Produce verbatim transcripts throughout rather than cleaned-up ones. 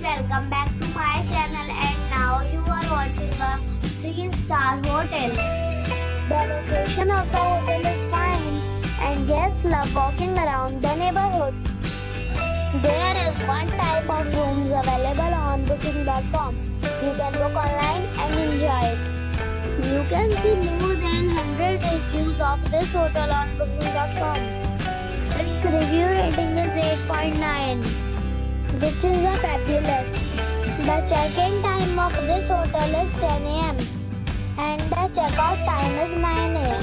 Welcome back to my channel, and now you are watching a three star hotel. The location of the hotel is fine and guests love walking around the neighborhood. There is one type of rooms available on booking dot com. You can book online and enjoy it. You can see more than one hundred reviews of this hotel on booking dot com. Its review rating is eight point nine. Which is a fabulous. The check-in time of this hotel is ten A M and the check-out time is nine A M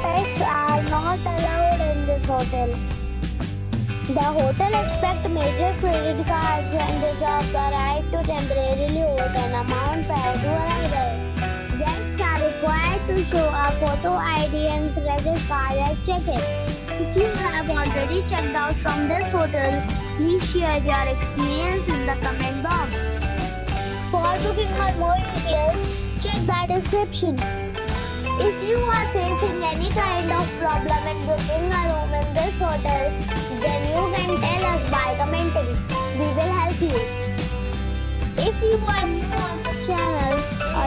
Pets are not allowed in this hotel. The hotel accepts major credit cards and reserves the right to temporarily hold an amount prior to arrival. Guests are required to show a photo I D and credit card at check-in. If you have already checked out from this hotel, please share your experience in the comment box. For looking for more details, check the description. If you are facing any kind of problem in booking a room in this hotel, then you can tell us by commenting. We will help you. If you are new on this channel or